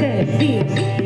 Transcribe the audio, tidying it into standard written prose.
Tadi.